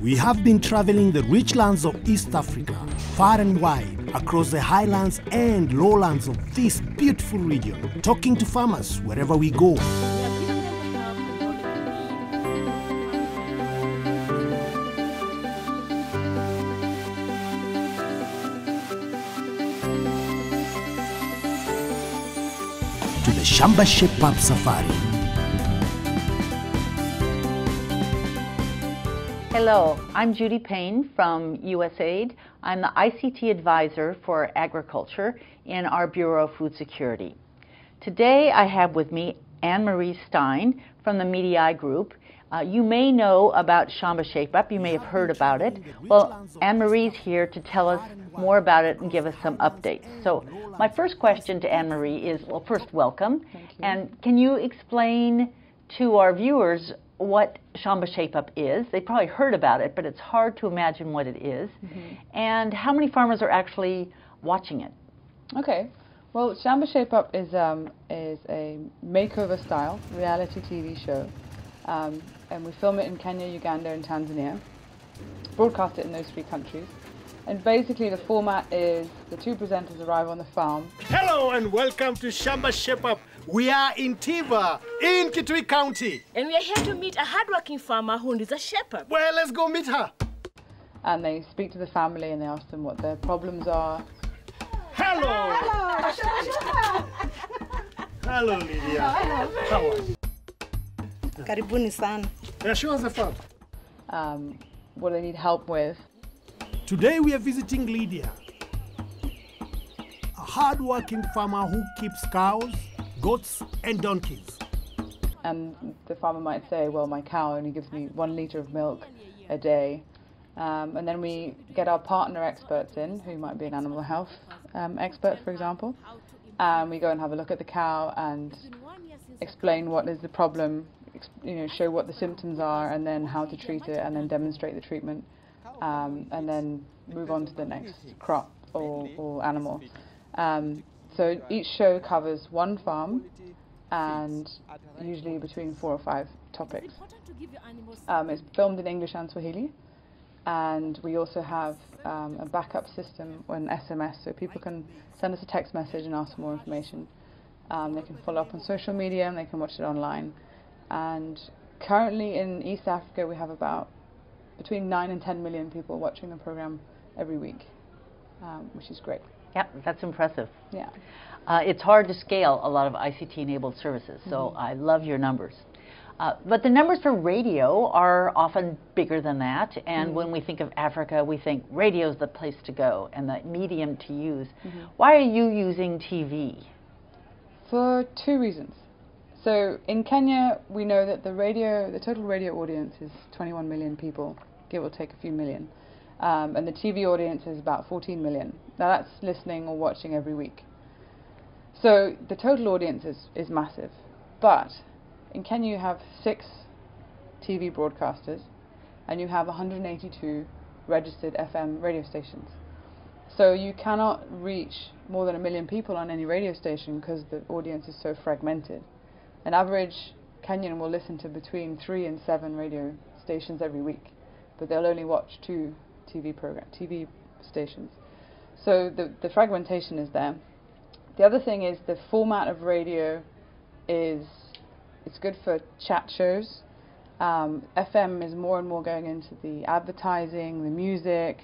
We have been traveling the rich lands of East Africa, far and wide, across the highlands and lowlands of this beautiful region, talking to farmers wherever we go. To the Shamba Shape Up Safari. Hello, I'm Judy Payne from USAID. I'm the ICT advisor for agriculture in our Bureau of Food Security. Today I have with me Anne Marie Stein from the Mediae Group. You may know about Shamba Shape Up, you may have heard about it. Well, Anne Marie's here to tell us more about it and give us some updates. So my first question to Anne Marie is, well, first, welcome. And can you explain to our viewers what Shamba Shape Up is? They probably heard about it, but it's hard to imagine what it is. And how many farmers are actually watching it? Okay, well, Shamba Shape Up is a makeover style reality TV show, and we film it in Kenya, Uganda, and Tanzania, broadcast it in those three countries. And basically the format is the two presenters arrive on the farm. Hello and welcome to Shamba Shape Up. We are in Tiva, in Kitui County. And we are here to meet a hardworking farmer who is a shepherd. Well, let's go meet her. And they speak to the family and they ask them what their problems are. Hello! Hello, hello Lydia. How are you? Karibuni sana. Yeah, show us the farm. What they need help with. Today we are visiting Lydia, a hard-working farmer who keeps cows, goats and donkeys. And the farmer might say, well, my cow only gives me 1 liter of milk a day. And then we get our partner experts in, who might be an animal health expert, for example. And we go and have a look at the cow and explain what is the problem, you know, show what the symptoms are and then how to treat it and then demonstrate the treatment. And then move on to the next crop or animal. So each show covers one farm and usually between 4 or 5 topics. It's filmed in English and Swahili, and we also have a backup system, an SMS, so people can send us a text message and ask for more information. They can follow up on social media and they can watch it online. And currently in East Africa we have about between 9 and 10 million people watching the program every week, which is great. Yeah, that's impressive. Yeah. It's hard to scale a lot of ICT-enabled services, so I love your numbers. But the numbers for radio are often bigger than that, and when we think of Africa, we think radio's the place to go and the medium to use. Why are you using TV? For 2 reasons. So in Kenya, we know that the total radio audience is 21 million people, give or take a few million. And the TV audience is about 14 million. Now that's listening or watching every week. So the total audience is massive. But in Kenya you have 6 TV broadcasters and you have 182 registered FM radio stations. So you cannot reach more than 1 million people on any radio station because the audience is so fragmented. An average Kenyan will listen to between 3 and 7 radio stations every week, but they'll only watch 2 TV stations. So the fragmentation is there. The other thing is the format of radio is it's good for chat shows. FM is more and more going into the advertising, the music,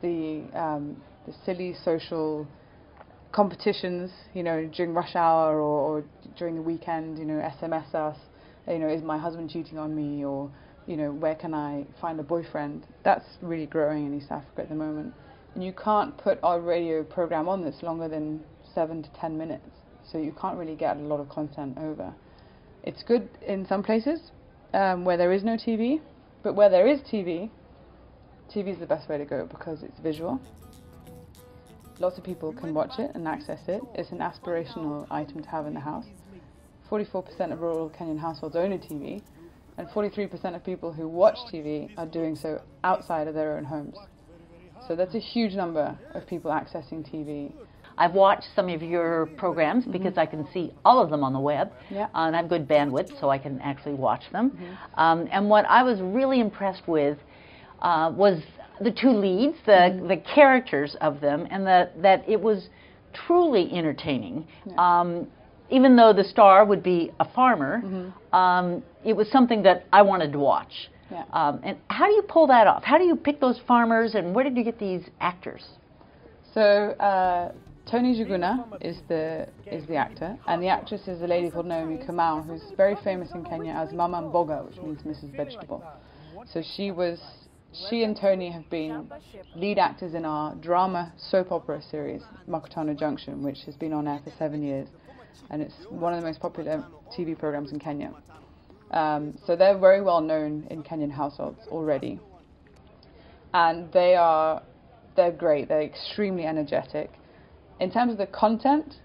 the silly social competitions, you know, during rush hour or during the weekend, you know, SMS us, you know, is my husband cheating on me, or, you know, where can I find a boyfriend? That's really growing in East Africa at the moment. And you can't put our radio program on that's longer than 7 to 10 minutes, so you can't really get a lot of content over. It's good in some places where there is no TV, but where there is TV, TV is the best way to go because it's visual. Lots of people can watch it and access it. It's an aspirational item to have in the house. 44% of rural Kenyan households own a TV, and 43% of people who watch TV are doing so outside of their own homes. So that's a huge number of people accessing TV. I've watched some of your programs because I can see all of them on the web, and I have good bandwidth so I can actually watch them. And what I was really impressed with was the two leads, the characters of them, and that it was truly entertaining. Yeah. Even though the star would be a farmer, it was something that I wanted to watch. Yeah. And how do you pull that off? How do you pick those farmers, and where did you get these actors? So Tony Juguna is the actor, and the actress is a lady called Naomi Kamau, who's very famous in Kenya as Mama Mboga, which means Mrs. Vegetable. So she and Tony have been lead actors in our drama soap opera series, Makutano Junction, which has been on air for 7 years, and it's one of the most popular TV programs in Kenya. So they're very well known in Kenyan households already, and they're great. They're extremely energetic. In terms of the content,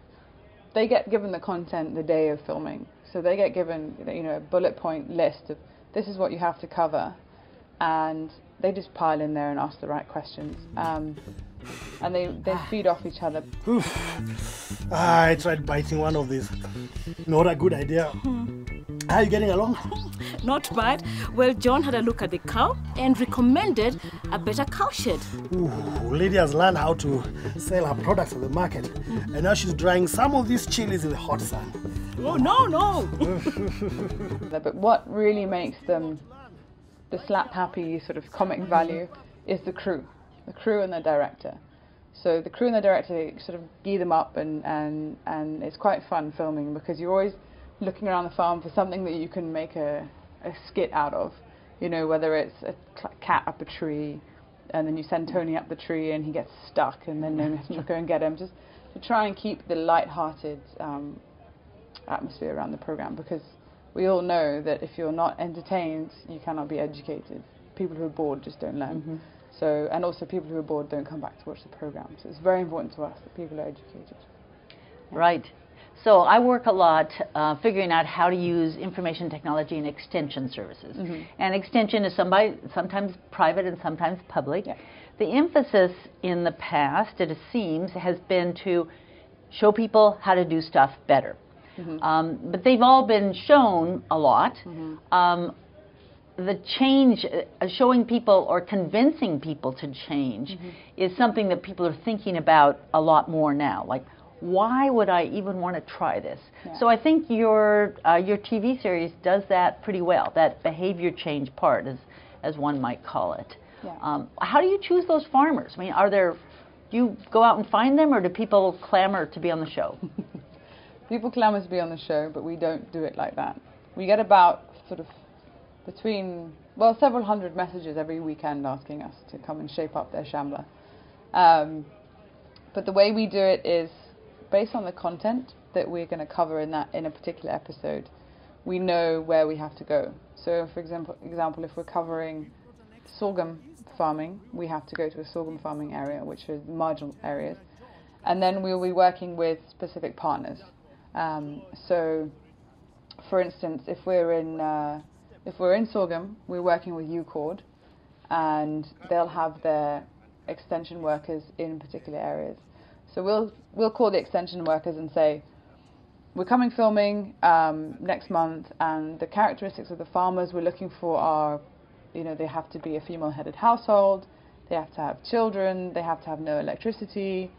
they get given the content the day of filming, so they get given a bullet point list of this is what you have to cover, and they just pile in there and ask the right questions, and they feed off each other. I tried biting one of these. Not a good idea. How are you getting along? Not bad. Well, John had a look at the cow and recommended a better cow shed. Ooh, Lydia's learned how to sell her products at the market, and now she's drying some of these chilies in the hot sun. Oh, no! But what really makes them the slap-happy sort of comic value is the crew and the director. So the crew and the director sort of gee them up, and it's quite fun filming because you're always looking around the farm for something that you can make a skit out of, whether it's a cat up a tree, and then you send Tony up the tree and he gets stuck, and then Naomi has to go and get him, just to try and keep the light-hearted atmosphere around the program, because we all know that if you're not entertained, you cannot be educated. People who are bored just don't learn. So, and also people who are bored don't come back to watch the program. So it's very important to us that people are educated. Yeah. Right. So I work a lot figuring out how to use information technology and extension services. And extension is sometimes private and sometimes public. Yeah. The emphasis in the past, it seems, has been to show people how to do stuff better. But they've all been shown a lot. The change, showing people or convincing people to change is something that people are thinking about a lot more now. Like, why would I even want to try this? Yeah. So I think your TV series does that pretty well, that behavior change part, as one might call it. Yeah. How do you choose those farmers? I mean, do you go out and find them, or do people clamor to be on the show? People clamor to be on the show, but we don't do it like that. We get about sort of several hundred messages every weekend asking us to come and shape up their shamba. But the way we do it is based on the content that we're going to cover in a particular episode. We know where we have to go. So, for example, if we're covering sorghum farming, we have to go to a sorghum farming area, which is marginal areas, and then we'll be working with specific partners. So, for instance, if we're in sorghum, we're working with UCord, and they'll have their extension workers in particular areas. So we'll call the extension workers and say, we're coming filming next month, and the characteristics of the farmers we're looking for are, they have to be a female-headed household, they have to have children, they have to have no electricity,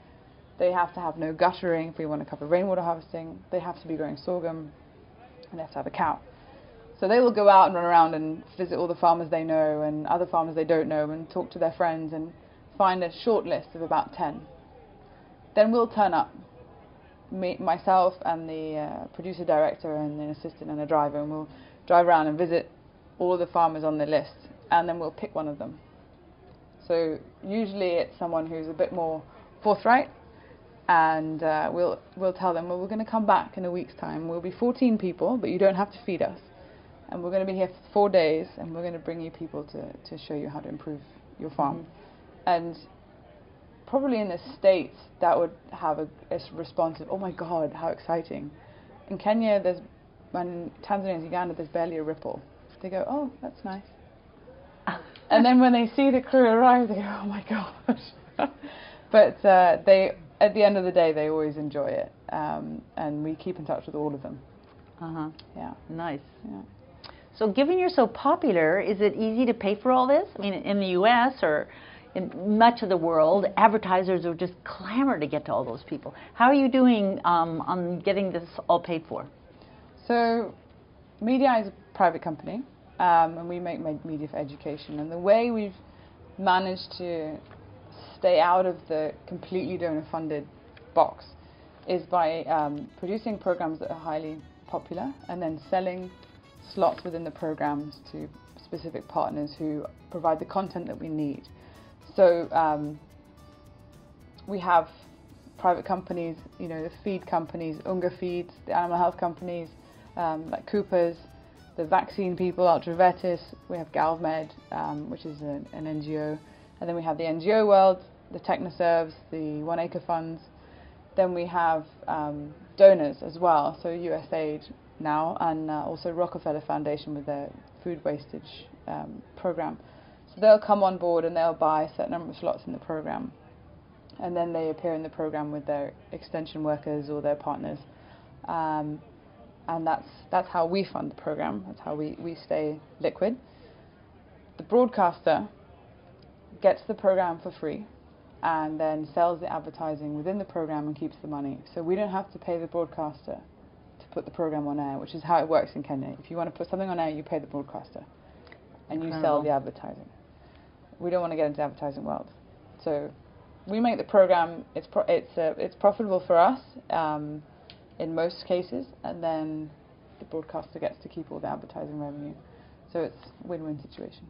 they have to have no guttering if we want to cover rainwater harvesting, they have to be growing sorghum, and they have to have a cow. So they will go out and run around and visit all the farmers they know and other farmers they don't know and talk to their friends and find a short list of about 10. Then we'll turn up, myself and the producer director and an assistant and a driver, and we'll drive around and visit all of the farmers on the list, and then we'll pick one of them. So usually it's someone who's a bit more forthright, and we'll tell them, well, we're going to come back in a week's time. We'll be 14 people, but you don't have to feed us. And we're going to be here for 4 days, and we're going to bring you people to show you how to improve your farm. And probably in the States, that would have a response of, oh my God, how exciting. In Kenya, and Tanzania and Uganda, there's barely a ripple. They go, oh, that's nice. And then when they see the crew arrive, they go, oh my gosh. But at the end of the day, they always enjoy it. And we keep in touch with all of them. Yeah. Nice. Yeah. So given you're so popular, is it easy to pay for all this? I mean, in the U.S. or in much of the world, advertisers are just clamor to get to all those people. How are you doing on getting this all paid for? So Mediae is a private company, and we make media for education. And the way we've managed to stay out of the completely donor-funded box is by producing programs that are highly popular and then selling slots within the programs to specific partners who provide the content that we need. So we have private companies, you know, the feed companies, Unga Feeds, the animal health companies like Cooper's, the vaccine people, Altravetis. We have Galvmed, which is an NGO, and then we have the NGO world, the TechnoServes, the One Acre Funds. Then we have donors as well, so USAID now, and also Rockefeller Foundation with their food wastage program. So they'll come on board and they'll buy a certain number of slots in the program, and then they appear in the program with their extension workers or their partners, and that's how we fund the program. That's how we stay liquid. The broadcaster gets the program for free and then sells the advertising within the program and keeps the money. So we don't have to pay the broadcaster to put the program on air, which is how it works in Kenya. If you want to put something on air, you pay the broadcaster and you sell the advertising. We don't want to get into the advertising world. So we make the program, it's profitable for us in most cases, and then the broadcaster gets to keep all the advertising revenue. So it's a win-win situation.